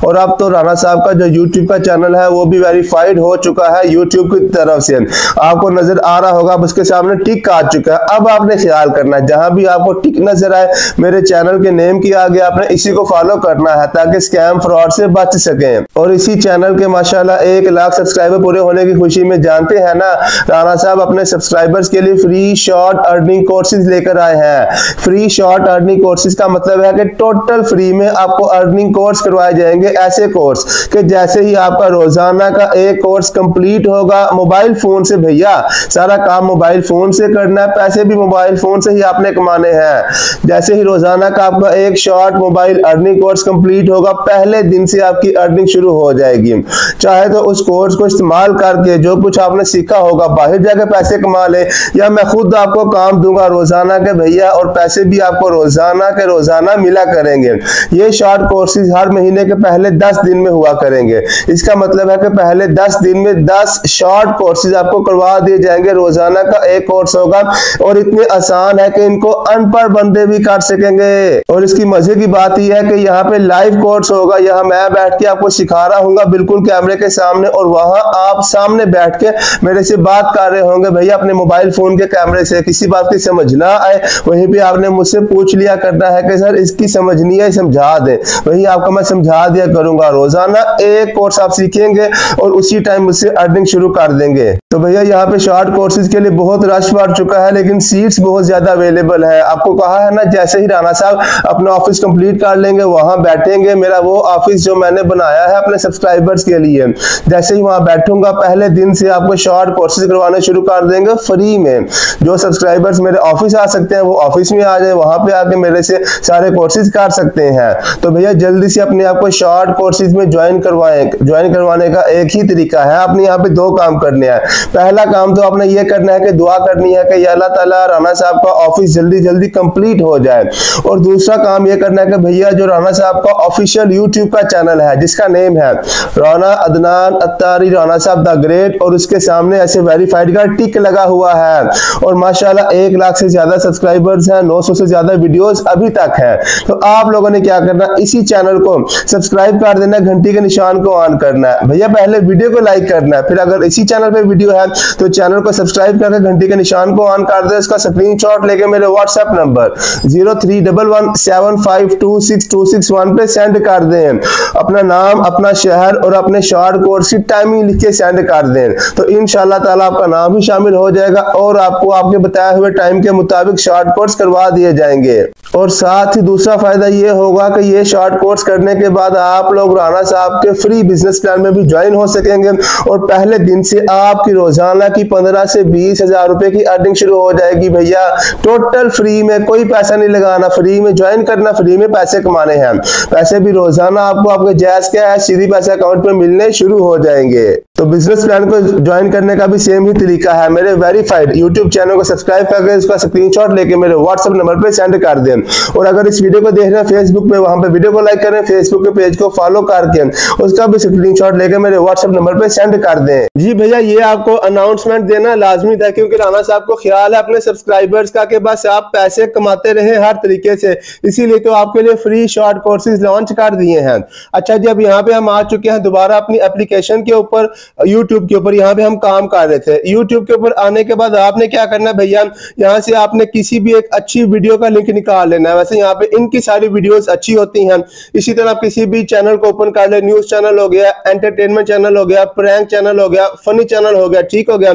और अब तो राणा साहब का जो यूट्यूब का चैनल है वो भी वेरीफाइड हो चुका है यूट्यूब की तरफ से, आपको नजर आ रहा होगा, अब उसके सामने टिक आ चुका है। अब आपने ख्याल करना है, जहाँ भी आपको टिक नजर आए मेरे चैनल के नेम की आगे आपने इसी को फॉलो करना है, ताकि स्कैम फ्रॉड से बच सकें। और इसी चैनल के माशाल्लाह एक लाख सब्सक्राइबर पूरे होने की खुशी में जानते हैं ना, राणा साहब अपने सब्सक्राइबर्स के लिए फ्री शॉर्ट अर्निंग कोर्सेज लेकर आए हैं। फ्री शॉर्ट अर्निंग कोर्सेज का मतलब है कि टोटल फ्री में आपको अर्निंग कोर्स करवाए जाएंगे, ऐसे कोर्स कि जैसे ही आपका रोजाना का एक कोर्स कंप्लीट होगा मोबाइल फोन से। भैया सारा काम मोबाइल फोन से करना है, पैसे भी मोबाइल फोन से ही आपने कमाने हैं। जैसे ही रोजाना का आपका एक short mobile earning course complete होगा, पहले दिन से आपकी अर्निंग शुरू हो जाएगी। चाहे तो उस कोर्स को इस्तेमाल करके जो कुछ आपने सीखा होगा बाहर जाके पैसे कमा ले, या मैं खुद आपको काम दूंगा रोजाना के भैया, और पैसे भी आपको रोजाना के रोजाना मिला करेंगे। ये शॉर्ट कोर्सेज हर महीने के पहले दस दिन में हुआ करेंगे। इसका मतलब है कि पहले दस दिन में दस शॉर्ट कोर्सेज आपको करवा दिए जाएंगे, रोजाना का एक कोर्स होगा और इतने आसान है कि इनको अनपढ़ बंदे भी कर सकेंगे। और इसकी मजे की बात यह है कि यहाँ पे लाइव कोर्स होगा, यहाँ मैं बैठ के आपको सिखा रहा हूँ बिल्कुल कैमरे के सामने, और वहां आप सामने बैठ के मेरे से बात कर रहे होंगे भैया अपने मोबाइल फोन के कैमरे से। किसी बात की समझ ना आए वहीं पे आपने मुझसे पूछ लिया करना है कि सर इसकी समझ नहीं है समझा दे, वही आपको मैं समझा दिया करूंगा। रोजाना एक कोर्स आप सीखेंगे और उसी टाइम मुझसे अर्निंग शुरू कर देंगे। तो भैया यहाँ पे शॉर्ट कोर्सेज के लिए बहुत रश बढ़ चुका है, लेकिन सीट्स बहुत ज्यादा अवेलेबल है। आपको कहा है ना, जैसे ही राणा साहब अपना ऑफिस कंप्लीट कर लेंगे वहां बैठेंगे। मेरा वो ऑफिस जो मैंने बनाया है अपने सब्सक्राइबर्स के लिए, जैसे ही वहां बैठूंगा पहले दिन से आपको शॉर्ट कोर्सेज करवाने शुरू कर देंगे फ्री में। जो सब्सक्राइबर्स मेरे ऑफिस आ सकते हैं वो ऑफिस में आ जाए, वहां पे आके मेरे से सारे कोर्सेज कर सकते हैं। तो भैया जल्दी से अपने आप को शॉर्ट कोर्सेज में ज्वाइन करवाएं। ज्वाइन करवाने का एक ही तरीका है, आपने यहाँ पे दो काम करने हैं। पहला काम तो आपने ये करना है कि दुआ करनी है कि अल्लाह ताला राणा साहब का ऑफिस जल्दी जल्दी कंप्लीट हो जाए, और दूसरा काम यह करना है कि भैया जो राणा साहब का ऑफिशियल यूट्यूब का चैनल है जिसका नेम है राणा अदनान अत्तारी राणा साहब द ग्रेट, और उसके सामने ऐसे वेरीफाइड का टिक लगा हुआ है। और माशाल्लाह एक लाख से ज्यादा सब्सक्राइबर्स हैं, नौ सौ से ज्यादा वीडियोस अभी तक हैं। तो आप लोगों ने क्या करना, इसी चैनल को सब्सक्राइब कर देना, घंटी के निशान को ऑन करना है। भैया पहले वीडियो को लाइक करना है, फिर अगर इसी चैनल पे वीडियो है तो चैनल को सब्सक्राइब करके घंटी के निशान को ऑन कर दे। इसका स्क्रीनशॉट लेके मेरे WhatsApp number zero three one one seven five two six two six one पे सेंड कर दें। अपना नाम, अपना शहर और अपने शॉर्ट कोर्स की टाइमिंग लिख के सेंड कर दें, तो इंशाल्लाह ताला आपका नाम ही शामिल हो जाएगा और आपको आपके बताए हुए टाइम के मुताबिक शॉर्ट कोर्स करवा दिए जाएंगे। और साथ ही दूसरा फायदा ये होगा कि ये शॉर्ट कोर्स करने के बाद आप लोग राणा साहब के फ्री बिजनेस प्लान में भी ज्वाइन हो सकेंगे, और पहले दिन से आपकी रोजाना की पंद्रह से बीस हजार रुपए की अर्निंग शुरू हो जाएगी। भैया टोटल फ्री में, कोई पैसा नहीं लगाना, फ्री में ज्वाइन करना, फ्री में पैसे कमाने हैं। पैसे भी रोजाना आपको आपके जैस के सीधी पैसे अकाउंट में मिलने शुरू हो जाएंगे। तो बिजनेस प्लान को ज्वाइन करने का भी सेम ही तरीका है, मेरे वेरीफाइड यूट्यूब चैनल को सब्सक्राइब करके उसका स्क्रीनशॉट लेके मेरे व्हाट्सएप नंबर पे सेंड कर दें। और अगर इस वीडियो को देख रहे हैं फेसबुक पे, वहां पे वीडियो को लाइक करें, फेसबुक के पेज को फॉलो करके उसका भी स्क्रीनशॉट लेकर मेरे व्हाट्सएप नंबर पे सेंड कर दें। जी भैया, ये आपको अनाउंसमेंट देना लाजमी था क्योंकि राणा साहब को ख्याल है अपने सब्सक्राइबर्स का कि बस आप पैसे कमाते रहे हर तरीके से, इसीलिए तो आपके लिए फ्री शॉर्ट कोर्सेज लॉन्च कर दिए हैं। अच्छा जी, अब यहाँ पे हम आ चुके हैं दोबारा अपनी एप्लीकेशन के ऊपर, यूट्यूब के ऊपर। यहाँ पे हम काम कर रहे थे। यूट्यूब के ऊपर आने के बाद आपने क्या करना है भैया, यहाँ से आपने किसी भी एक अच्छी वीडियो का लिंक निकाल लेना है। वैसे यहाँ पे इनकी सारी वीडियोस अच्छी होती हैं। इसी तरह आप किसी भी चैनल को ओपन कर ले, न्यूज चैनल हो गया, एंटरटेनमेंट चैनल हो गया, प्रैंक चैनल हो गया, फनी चैनल हो गया, ठीक हो गया।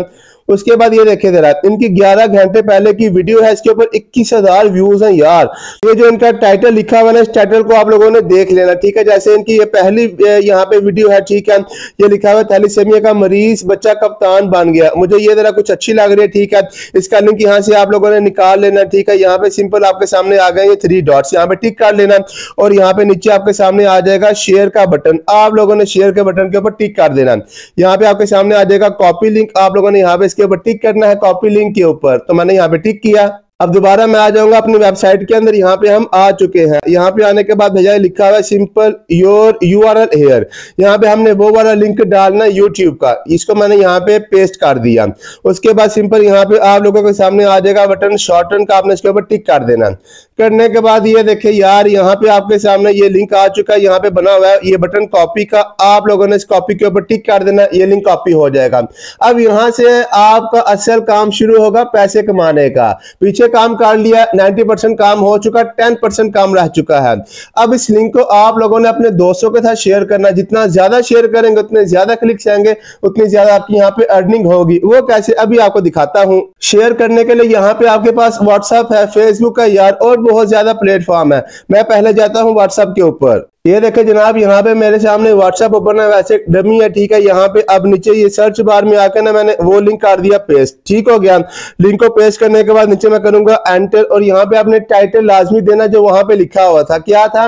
उसके बाद ये देखिए जरा, इनकी ग्यारह घंटे पहले की वीडियो है, इसके ऊपर इक्कीस हज़ार व्यूज हैं यार। ये जो इनका टाइटल लिखा हुआ है, इस टाइटल को आप लोगों ने देख लेना, ठीक है। जैसे इनकी ये पहली यहाँ पे वीडियो है, ठीक है, ये लिखा हुआ थैलेसीमिया का मरीज बच्चा कप्तान बन गया। मुझे ये जरा कुछ अच्छी लग रही है, ठीक है। इसका लिंक यहाँ से आप लोगों ने निकाल लेना, ठीक है। यहाँ पे सिंपल आपके सामने आ गए ये थ्री डॉट्स, यहाँ पे टिक कर लेना और यहाँ पे नीचे आपके सामने आ जाएगा शेयर का बटन। आप लोगों ने शेयर के बटन के ऊपर टिक कर देना। यहाँ पे आपके सामने आ जाएगा कॉपी लिंक, आप लोगों ने यहाँ पे के ऊपर टिक करना है कॉपी लिंक के ऊपर। तो मैंने यहाँ पे टिक किया। अब दोबारा मैं आ जाऊंगा अपनी वेबसाइट के अंदर। यहाँ पे हम आ चुके हैं। यहाँ पे आने के बाद भैया लिखा हुआ है simple your U R L here. यहाँ पे हमने वो वाला लिंक डालना है यूट्यूब का, इसको मैंने यहाँ पे पेस्ट कर दिया। उसके बाद सिंपल यहाँ पे आप लोगों के सामने आ जाएगा बटन शॉर्टन का, आपने इसके ऊपर टिक कर देना। करने के बाद ये देखे यार, यहाँ पे आपके सामने ये लिंक आ चुका है, यहाँ पे बना हुआ है ये बटन कॉपी का। आप लोगों ने इस कॉपी के ऊपर टिक कर देना, ये लिंक कॉपी हो जाएगा। अब यहाँ से आपका असल काम शुरू होगा पैसे कमाने का। पीछे काम कर लिया, नब्बे परसेंट काम हो चुका, दस परसेंट काम रह चुका है। अब इस लिंक को आप लोगों ने अपने दोस्तों के साथ शेयर करना। जितना ज्यादा शेयर करेंगे उतने ज्यादा क्लिक्स आएंगे, उतनी ज्यादा आपकी यहाँ पे अर्निंग होगी। वो कैसे अभी आपको दिखाता हूँ। शेयर करने के लिए यहाँ पे आपके पास व्हाट्सएप है, फेसबुक है यार, और बहुत ज्यादा प्लेटफॉर्म है। मैं पहले जाता हूँ व्हाट्सएप के ऊपर। ये देखे जनाब, यहाँ पे मेरे सामने व्हाट्सएप ओपन है, वैसे डमी है, ठीक है। यहाँ पे अब नीचे ये सर्च बार में आकर ना मैंने वो लिंक कर दिया पेस्ट, ठीक हो गया। लिंक को पेस्ट करने के बाद नीचे मैं करूंगा एंटर और यहाँ पे आपने टाइटल लाजमी देना जो वहां पे लिखा हुआ था। क्या था?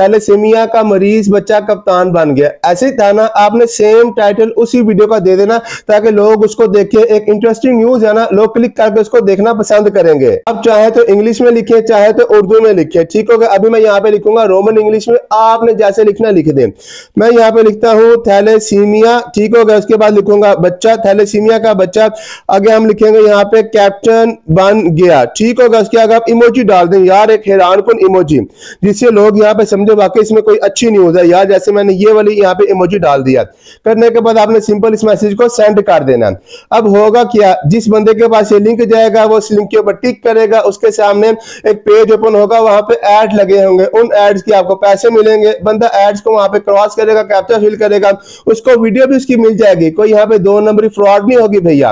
थैलेसीमिया का मरीज बच्चा कप्तान बन गया। ऐसे ही था ना, आपने सेम टाइटल उसी वीडियो का दे देना ताकि लोग उसको देखे। एक इंटरेस्टिंग न्यूज है ना, लोग क्लिक करके उसको देखना पसंद करेंगे। अब चाहे तो इंग्लिश में लिखे, चाहे तो उर्दू में लिखे, ठीक हो गया। अभी मैं यहाँ पे लिखूंगा रोमन इंग्लिश में, आपने जैसे लिखना लिख दें। मैं यहाँ पे लिखता हूँ थैलेसीमिया, ठीक होगा। उसके बाद लिखूंगा बच्चा, थैलेसीमिया का बच्चा। आगे हम लिखेंगे यहाँ पे कैप्टन बन गया, ठीक होगा। उसके आगे आप इमोजी डाल दें यार, एक हैरानकुन इमोजी, जिससे लोग यहाँ पे समझे वाकई इसमें कोई अच्छी न्यूज है यार। जैसे मैंने ये वाली यहाँ पे इमोजी डाल दिया। करने के बाद आपने सिंपल इस मैसेज को सेंड कर देना। अब होगा क्या, जिस बंदे के पास ये लिंक जाएगा वो इस लिंक के ऊपर टिक करेगा, उसके सामने एक पेज ओपन होगा, वहां पे एड लगे होंगे, उन एड्स के आपको पैसे मिलेंगे। बंदा एड्स को वहां पे क्रॉस करेगा, कैप्चा फिल करेगा, उसको वीडियो भी उसकी मिल जाएगी। कोई यहाँ पे दो नंबरी फ्रॉड नहीं होगी भैया।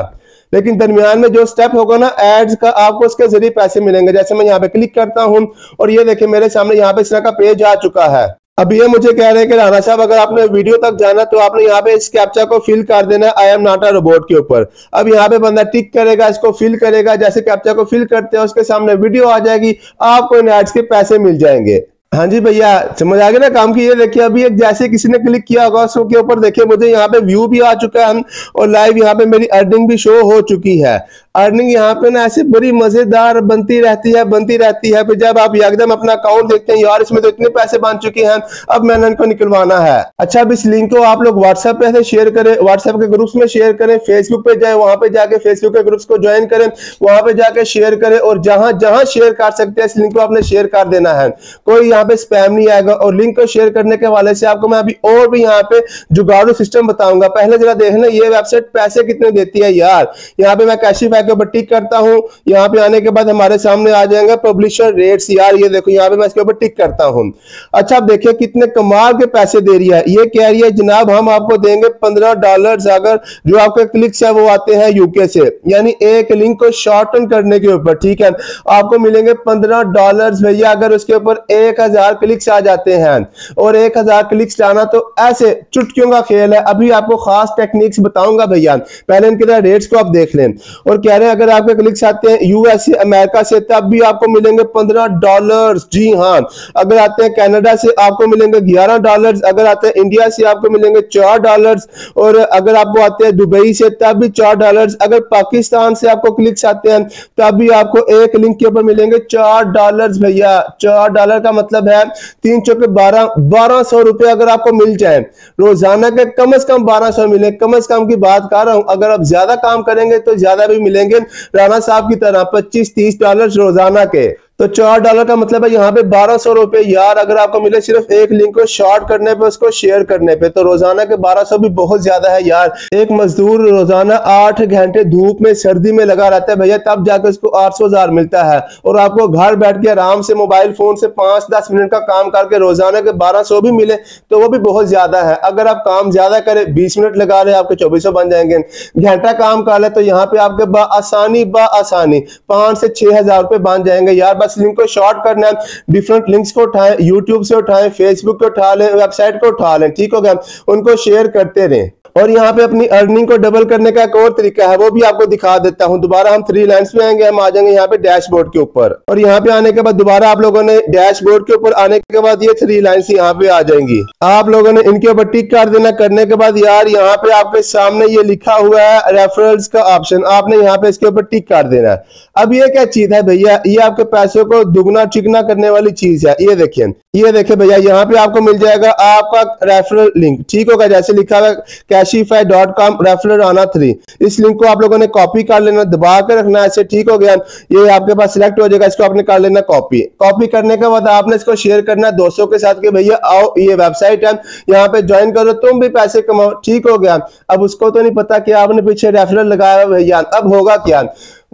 लेकिन दरमियान में जो स्टेप होगा ना एड्स का, आपको उसके जरिए पैसे मिलेंगे। जैसे मैं यहाँ पे क्लिक करता हूँ और ये देखिए मेरे सामने यहाँ पे इस तरह का पेज आ चुका है। अब ये मुझे कह रहे हैं कि राणा साहब अगर आपने वीडियो तक जाना तो आपने यहाँ पे इस कैप्चा को फिल कर देना है I am not a robot के ऊपर। अब यहाँ पे बंदा टिक करेगा, इसको फिल करेगा। जैसे कैप्चा को फिल करते हैं उसके सामने वीडियो आ जाएगी, आपको इन एड्स के पैसे मिल जाएंगे। हाँ जी भैया, समझ आ गया ना काम की। ये देखिए अभी एक जैसे किसी ने क्लिक किया होगा उसके ऊपर देखिए मुझे यहाँ पे व्यू भी आ चुका है और लाइव यहाँ पे मेरी अर्निंग भी शो हो चुकी है। अर्निंग यहाँ पे ना ऐसे बड़ी मजेदार बनती रहती है, बनती रहती है। फिर जब आप एकदम अपना अकाउंट देखते हैं यार इसमें तो इतने पैसे बन चुके हैं, अब मैंने इनको निकलवाना है। अच्छा, अब इस लिंक को आप लोग व्हाट्सएप पे शेयर करें, व्हाट्सएप के ग्रुप्स में शेयर करें, फेसबुक पे जाए, वहां पे जाके फेसबुक के ग्रुप्स को ज्वाइन करें, वहां पे जाके शेयर करें। और जहां जहां शेयर कर सकते हैं इस लिंक को आपने शेयर कर देना है, कोई यहाँ पे स्पैम नहीं आएगा। और लिंक को शेयर करने के वाले से आपको मैं अभी और भी यहाँ पे जुगाड़ू सिस्टम बताऊंगा। पहले जरा देखना ये वेबसाइट पैसे कितने देती है यार। यहाँ पे मैं कैशिफाई के ऊपर टिक करता हूँ। यहाँ पे आने के बाद हमारे सामने आ जाएंगे पब्लिशर रेट्स यार, ये देखो यहाँ पे मैं इसके ऊपर टिक करता हूँ। अच्छा, आप देखिए कितने कमाल के पैसे दे रही है। ये कह रही है जनाब हम आपको देंगे पंद्रह डॉलर अगर जो आपके क्लिक्स है वो आते हैं यूके से, यानी एक लिंक को शॉर्टन करने के ऊपर, ठीक है। आपको मिलेंगे पंद्रह डॉलर भैया अगर उसके ऊपर एक हजार क्लिक्स आ जाते हैं। और एक हजार क्लिक्स लाना तो ऐसे चुटकियों का खेल है। अभी आपको खास टेक्निक्स बताऊंगा भैया, पहले इनके लिए रेट्स को आप देख लें। और कह रहे हैं अगर आपके क्लिक्स आते हैं यूएस से, अमेरिका से, तब भी आपको मिलेंगे पंद्रह डॉलर। जी हाँ, अगर आते हैं कनाडा से आपको मिलेंगे ग्यारह डॉलर, अगर आते हैं इंडिया से आपको मिलेंगे चार डॉलर, और अगर आपको आते हैं दुबई से तब भी चार डॉलर। अगर पाकिस्तान से आपको क्लिक्स आते हैं तब भी आपको एक लिंक के ऊपर मिलेंगे चार डॉलर। भैया चार डॉलर का मतलब है तीन चौके बारह बारह सौ रुपए अगर आपको मिल जाए रोजाना के, कम से कम बारह सौ मिले, कम से कम की बात कर रहा हूं। अगर आप ज्यादा काम करेंगे तो ज्यादा भी मिलेंगे, राणा साहब की तरह पच्चीस तीस डॉलर रोजाना के। तो चार डॉलर का मतलब है यहाँ पे बारह सौ रुपए यार अगर आपको मिले सिर्फ एक लिंक को शॉर्ट करने पे, उसको शेयर करने पे। तो रोजाना के बारह सौ भी बहुत ज्यादा है यार। एक मजदूर रोजाना आठ घंटे धूप में सर्दी में लगा रहता है भैया, तब जाकर उसको आठ सौ हजार मिलता है। और आपको घर बैठ के आराम से मोबाइल फोन से पांच दस मिनट का काम करके रोजाना के बारह सौ भी मिले तो वो भी बहुत ज्यादा है। अगर आप काम ज्यादा करें, बीस मिनट लगा ले आपके चौबीस सौ बन जाएंगे, घंटा काम कर ले तो यहाँ पे आपके बासानी बासानी पांच से छह हजार रुपये बन जाएंगे यार। बस लिंक को शॉर्ट करना है, डिफरेंट लिंक्स को उठाएं, यूट्यूब से उठाएं, फेसबुक को उठा लें, वेबसाइट को उठा लें, ठीक हो गया, उनको शेयर करते रहें। और यहाँ पे अपनी अर्निंग को डबल करने का एक और तरीका है, वो भी आपको दिखा देता हूँ। दोबारा हम थ्री लाइन्स में आएंगे, हम आ जाएंगे यहाँ पे डैशबोर्ड के ऊपर। और यहाँ पे आने के बाद दोबारा आप लोगों ने डैशबोर्ड के ऊपर आने के बाद ये थ्री लाइन्स यहाँ पे आ जाएंगी, आप लोगों ने इनके ऊपर टिक कर देना। करने के बाद यार यहाँ पे आपके सामने ये लिखा हुआ है रेफरल्स का ऑप्शन, आपने यहाँ पे इसके ऊपर टिक कर देना है। अब ये क्या चीज है भैया, ये आपके पैसों को दुगना चिकना करने वाली चीज है। ये देखिए, ये देखिए भैया, यहाँ पे आपको मिल जाएगा आपका रेफरल लिंक, ठीक होगा, जैसे लिखा हुआ Cashify dot com referral Rana three. इस लिंक को आप लोगों ने कॉपी कर लेना, दबा के रखना ऐसे, ठीक हो गया। ये आपके पास सिलेक्ट हो जाएगा, इसको आपने कर लेना कॉपी। कॉपी करने के बाद आपने इसको शेयर करना है दोस्तों के साथ कि भैया आओ ये वेबसाइट है, यहाँ पे ज्वाइन करो, तुम भी पैसे कमाओ, ठीक हो गया। अब उसको तो नहीं पता कि आपने पीछे रेफरल लगाया भैया। अब होगा क्या,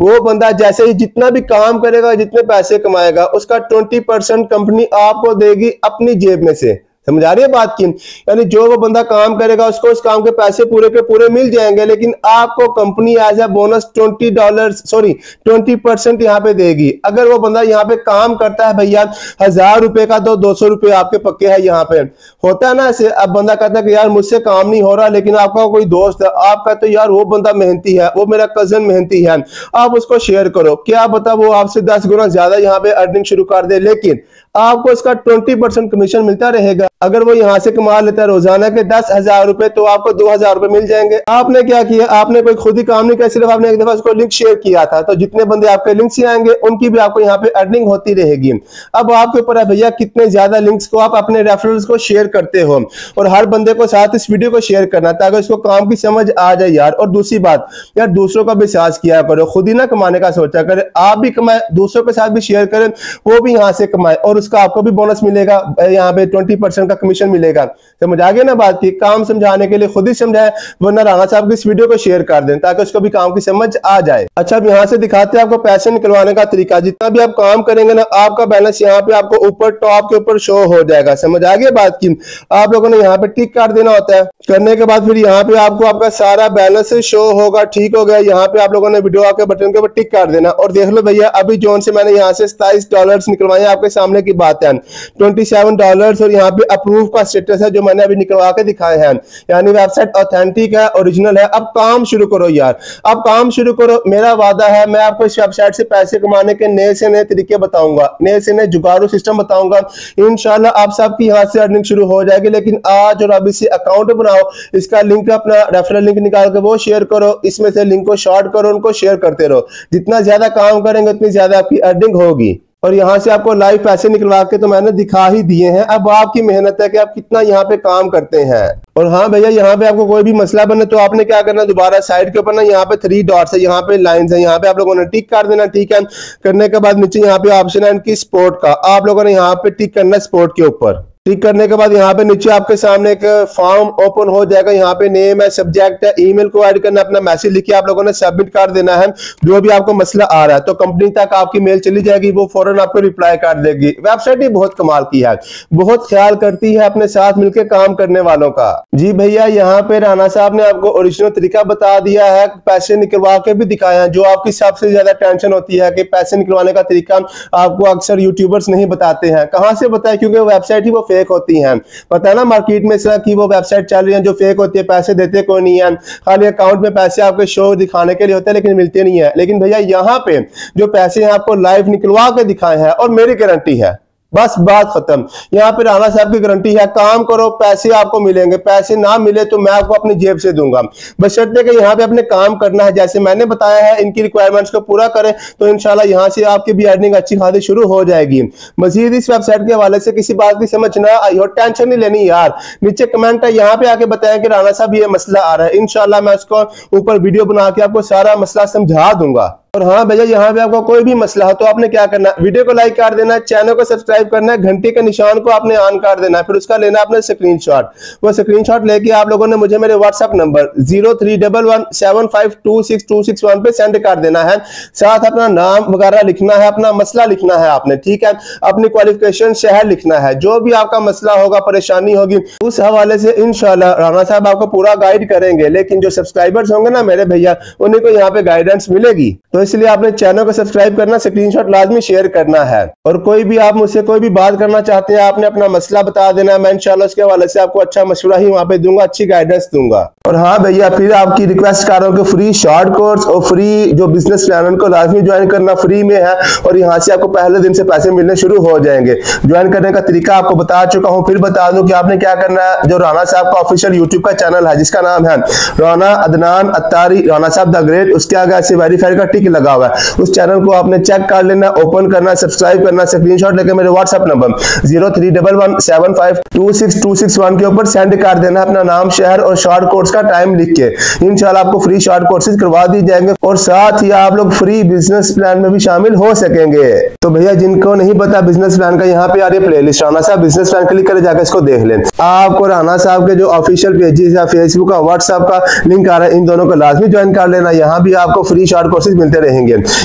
वो बंदा जैसे ही जितना भी काम करेगा, जितने पैसे कमाएगा, उसका ट्वेंटी परसेंट कंपनी आपको देगी अपनी जेब में से। समझ आ रही है बात की, यानी जो वो बंदा काम करेगा उसको उस काम के पैसे पूरे के पूरे मिल जाएंगे, लेकिन आपको company as a bonus twenty dollar sorry twenty percent यहाँ पे देगी। अगर वो बंदा यहाँ पे काम करता है भैया हजार रुपए का, तो दो सौ रुपए आपके पक्के हैं यहाँ पे, होता है ना ऐसे। अब बंदा कहता है कि यार मुझसे काम नहीं हो रहा, लेकिन आपका कोई दोस्त है, आप कहते हो यार वो बंदा मेहनती है, वो मेरा कजन मेहनती है, आप उसको शेयर करो, क्या पता वो आपसे दस गुना ज्यादा यहाँ पे अर्निंग शुरू कर दे, लेकिन आपको इसका ट्वेंटी परसेंट कमीशन मिलता रहेगा। अगर वो यहाँ से कमा लेता है रोजाना के दस हजार रुपए, तो आपको दो हजार रुपए मिल जाएंगे। आपने क्या किया, आपने कोई खुद ही काम नहीं किया, सिर्फ आपने एक दफा उसको लिंक शेयर किया था, तो जितने बंदे आपके लिंक से आएंगे उनकी भी आपको यहाँ पे अर्निंग होती रहेगी। अब आपके ऊपर है भैया कितने ज्यादा लिंक्स को आप अपने रेफरल्स को शेयर करते हो, और हर बंदे को साथ इस वीडियो को शेयर करना ताकि उसको काम की समझ आ जाए यार। और दूसरी बात यार, दूसरों का भी साथ किया करो, खुद ही ना कमाने का सोचा करें, आप भी कमाए, दूसरों के साथ भी शेयर करें, वो भी यहाँ से कमाए, और उसका आपको भी बोनस मिलेगा यहाँ पे ट्वेंटी परसेंट का कमीशन मिलेगा। समझ आ गया ना बात की, काम समझाने के लिए खुद ही समझाएं, वरना राणा साहब की इस वीडियो को शेयर कर दें ताकि उसको भी काम की समझ आ जाए। अच्छा, अब यहाँ से दिखाते हैं आपको पैसे निकलवाने का तरीका। जितना भी आप काम करेंगे ना, आपका बैलेंस यहाँ पे आपको ऊपर टॉप के ऊपर शो हो जाएगा। समझ आ गया बात की, आप लोगों ने यहाँ पे टिक कर देना होता है। करने के बाद फिर यहाँ पे आपको आपका सारा बैलेंस शो होगा, ठीक हो गया। यहाँ पे आप लोगों ने वीडियो आपके बटन के ऊपर टिक कर देना, और देख लो भैया अभी जोन से मैंने यहाँ से सताइस डॉलर निकलवाए, आपके सामने की बात है ट्वेंटी सेवन डॉलर। और यहाँ पे अप्रूव का स्टेटस है जो मैंने अभी निकलवा के दिखाए हैं, यानी वेबसाइट ऑथेंटिक है, ओरिजिनल है। अब काम शुरू करो यार, अब काम शुरू करो, मेरा वादा है मैं आपको इस वेबसाइट से पैसे कमाने के नए से नए तरीके बताऊंगा, नए से नए जुगाड़ू सिस्टम बताऊंगा। इंशाल्लाह आप सबकी यहाँ से अर्निंग शुरू हो जाएगी, लेकिन आज और अभी से अकाउंट बनाओ, इसका लिंक अपना रेफरल लिंक निकाल के वो शेयर करो, इसमें से लिंक को शॉर्ट करो, उनको शेयर करते रहो, जितना ज्यादा काम करेंगे उतनी ज्यादा आपकी अर्निंग होगी। और यहाँ से आपको लाइव पैसे निकलवा के तो मैंने दिखा ही दिए हैं, अब आपकी मेहनत है कि आप कितना यहाँ पे काम करते हैं। और हाँ भैया, यहाँ पे आपको कोई भी मसला बने तो आपने क्या करना, दोबारा साइड के ऊपर ना यहाँ पे थ्री डॉट्स है, यहाँ पे लाइंस है, यहाँ पे आप लोगों ने टिक कर देना, ठीक है। करने के बाद नीचे यहाँ पे ऑप्शन है इनकी स्पोर्ट का, आप लोगों ने यहाँ पे टिक करना स्पोर्ट के ऊपर, क्लिक करने के बाद यहाँ पे नीचे आपके सामने एक फॉर्म ओपन हो जाएगा। यहाँ पे नेम है, सब्जेक्ट है, ईमेल को ऐड करना, अपना मैसेज लिखिए, आप लोगों ने सबमिट कर देना है। जो भी आपको मसला आ रहा है तो कंपनी तक आपकी मेल चली जाएगी, वो फौरन आपको रिप्लाई कर देगी। वेबसाइट भी बहुत कमाल की है, बहुत ख्याल करती है अपने साथ मिलकर काम करने वालों का। जी भैया, यहाँ पे राणा साहब ने आपको ओरिजिनल तरीका बता दिया है, पैसे निकलवा के भी दिखाया है। जो आपकी सबसे ज्यादा टेंशन होती है कि पैसे निकलवाने का तरीका आपको अक्सर यूट्यूबर्स नहीं बताते हैं, कहाँ से बताए, क्योंकि वेबसाइट ही वो फेक होती हैं। पता है ना मार्केट में इस तरह की वो वेबसाइट चल रही है जो फेक होती है, पैसे देते कोई नहीं है, खाली अकाउंट में पैसे आपके शो दिखाने के लिए होते हैं, लेकिन मिलते नहीं है। लेकिन भैया यहाँ पे जो पैसे आपको लाइव निकलवा के दिखाए हैं, और मेरी गारंटी है, बस बात खत्म। यहाँ पे राणा साहब की गारंटी है, काम करो पैसे आपको मिलेंगे, पैसे ना मिले तो मैं आपको अपनी जेब से दूंगा, बशर्ते कि यहाँ पे अपने काम करना है। जैसे मैंने बताया है, इनकी रिक्वायरमेंट्स को पूरा करें तो इंशाल्लाह यहाँ से आपकी भी अर्निंग अच्छी खासी शुरू हो जाएगी। मजीद इस वेबसाइट के हवाले से किसी बात की समझ ना आई हो, टेंशन नहीं लेनी यार, नीचे कमेंट है, यहाँ पे आके बताया कि राणा साहब ये मसला आ रहा है, इंशाल्लाह मैं उसको ऊपर वीडियो बना के आपको सारा मसला समझा दूंगा। और हाँ भैया, यहाँ पे आपका कोई भी मसला हो तो आपने क्या करना, वीडियो को लाइक कर देना, चैनल को सब्सक्राइब करना, घंटी के निशान को आपने ऑन कर देना, फिर उसका लेना आपने स्क्रीनशॉट। वो स्क्रीनशॉट लेके आप लोगों ने मुझे मेरे WhatsApp number zero three double one seven five two six two six one पे सेंड कर देना है। साथ अपना नाम वगैरह लिखना है, अपना मसला लिखना है आपने, ठीक है, अपनी क्वालिफिकेशन, शहर लिखना है, जो भी आपका मसला होगा, परेशानी होगी, उस हवाले से इंशाल्लाह राणा साहब आपको पूरा गाइड करेंगे। लेकिन जो सब्सक्राइबर्स होंगे ना मेरे भैया, उन्हीं को यहाँ पे गाइडेंस मिलेगी, तो इसलिए आपने चैनल को सब्सक्राइब करना, स्क्रीनशॉट लाजमी शेयर करना है। और कोई भी आप मुझसे कोई भी बात करना चाहते हैं, आपने अपना मसला बता देना है, मैं इंशाल्लाह उसके हवाले से आपको अच्छा मशवरा ही वहाँ पे दूंगा, अच्छी गाइडेंस दूंगा। और हाँ भैया, फिर आपकी रिक्वेस्ट कर रहा हूँ कि फ्री शॉर्ट कोर्स और फ्री जो बिजनेस प्लान को लाजमी ज्वाइन करना, फ्री में है, और यहाँ से आपको पहले दिन से पैसे मिलने शुरू हो जाएंगे। ज्वाइन करने का तरीका आपको बता चुका हूँ, फिर बता दूँ कि आपने क्या करना है। जो राणा साहब का ऑफिशियल यूट्यूब का चैनल है जिसका नाम है राणा अदनान अत्तारी, राणा साहब द ग्रेट, उसके आगे ऐसे वेरीफाई का टिक लगा हुआ है, उस चैनल को आपने चेक कर लेना, ओपन करना, सब्सक्राइब करना, स्क्रीनशॉट लेके मेरे WhatsApp number zero three double one seven five two six two six one के ऊपर सेंड कर देना, अपना नाम, शहर और शॉर्ट कोर्स का टाइम लिख के, इंशाल्लाह आपको फ्री शॉर्ट कोर्सेज करवा दी जाएंगे, और साथ ही आप लोग फ्री बिजनेस प्लान में भी शामिल हो सकेंगे। तो भैया जिनको नहीं पता बिजनेस प्लान का, यहाँ पे आ रही है प्ले लिस्ट राणा साहब बिजनेस प्लान, क्लिक कर जाकर इसको देख लें। आपको राणा साहब के जो ऑफिशियल पेजेस है, फेसबुक का, व्हाट्सएप का लिंक आ रहा है, इन दोनों को लाजमी ज्वाइन कर लेना, यहाँ भी आपको फ्री शॉर्ट कोर्सेज मिलते रहेंगे।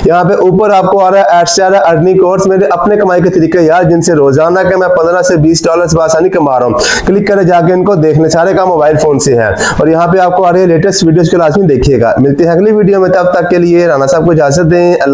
यहाँ पे ऊपर आपको आ रहा है एड्स, आ रहा है अर्निंग कोर्स, मेरे अपने कमाई के तरीके यार, जिनसे रोजाना के मैं पंद्रह से बीस डॉलर आसानी कमा रहा हूँ, क्लिक कर जाके इनको देख ले, सारे काम मोबाइल फोन से है। और यहाँ पे आपको आ रहे लेटेस्ट वीडियोस के लास्ट में देखिएगा। मिलते हैं अगली वीडियो में, तब तक के लिए राणा साहब को इजाजत दें।